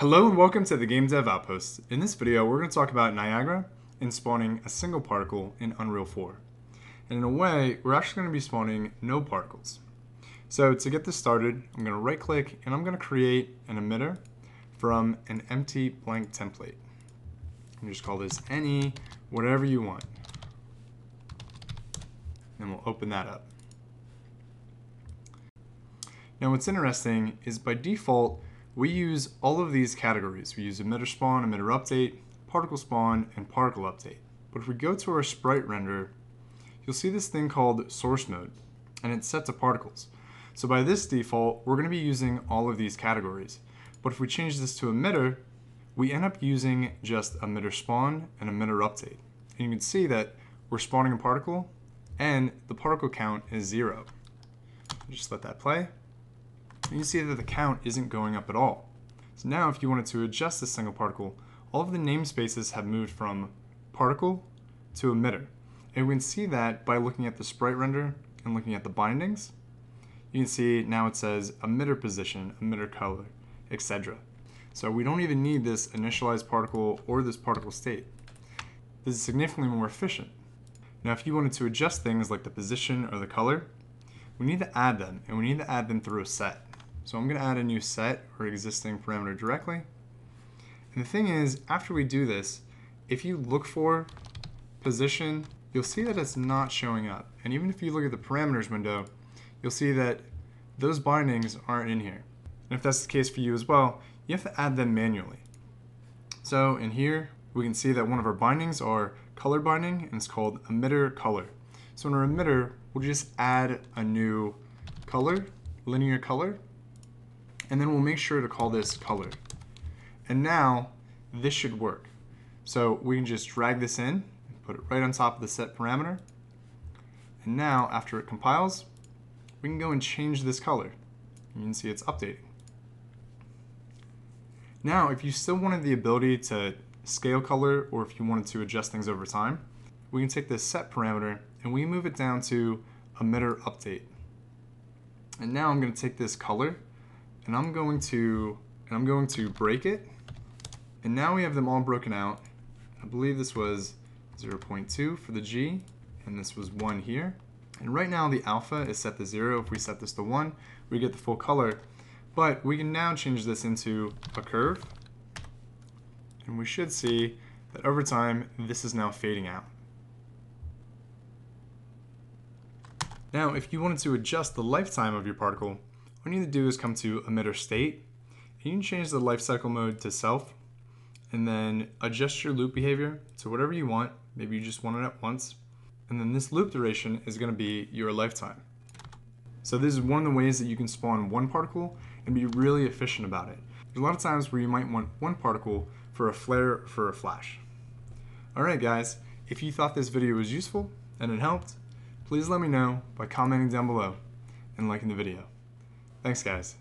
Hello and welcome to the GameDev Outpost. In this video, we're going to talk about Niagara and spawning a single particle in Unreal 4. And in a way, we're actually going to be spawning no particles. So to get this started, I'm going to right click and I'm going to create an emitter from an empty blank template. And just call this any, whatever you want. And we'll open that up. Now what's interesting is by default, we use all of these categories. We use emitter spawn, emitter update, particle spawn, and particle update. But if we go to our sprite render, you'll see this thing called source node, and it's set to particles. So by this default, we're going to be using all of these categories. But if we change this to emitter, we end up using just emitter spawn and emitter update. And you can see that we're spawning a particle, and the particle count is 0. Just let that play. And you see that the count isn't going up at all. So now if you wanted to adjust this single particle, all of the namespaces have moved from particle to emitter. And we can see that by looking at the sprite render and looking at the bindings. You can see now it says emitter position, emitter color, etc. So we don't even need this initialized particle or this particle state. This is significantly more efficient. Now if you wanted to adjust things like the position or the color, we need to add them, and we need to add them through a set. So I'm going to add a new set or existing parameter directly. And the thing is, after we do this, if you look for position, you'll see that it's not showing up. And even if you look at the parameters window, you'll see that those bindings aren't in here. And if that's the case for you as well, you have to add them manually. So in here, we can see that one of our bindings are color binding, and it's called emitter color. So in our emitter, we'll just add a new color, linear color, and then we'll make sure to call this color. And now this should work. So we can just drag this in and put it right on top of the set parameter. And now after it compiles, we can go and change this color. You can see it's updating. Now, if you still wanted the ability to scale color, or if you wanted to adjust things over time, we can take this set parameter and we move it down to emitter update. And now I'm going to take this color and I'm going to break it. And now we have them all broken out. I believe this was 0.2 for the G, and this was 1 here. And right now the alpha is set to 0. If we set this to 1, we get the full color. But we can now change this into a curve. And we should see that over time, this is now fading out. Now, if you wanted to adjust the lifetime of your particle, all you need to do is come to emitter state, and you can change the lifecycle mode to self, and then adjust your loop behavior to whatever you want. Maybe you just want it at once. And then this loop duration is going to be your lifetime. So this is one of the ways that you can spawn one particle and be really efficient about it. There's a lot of times where you might want one particle for a flare or for a flash. All right, guys, if you thought this video was useful and it helped, please let me know by commenting down below and liking the video. Thanks, guys.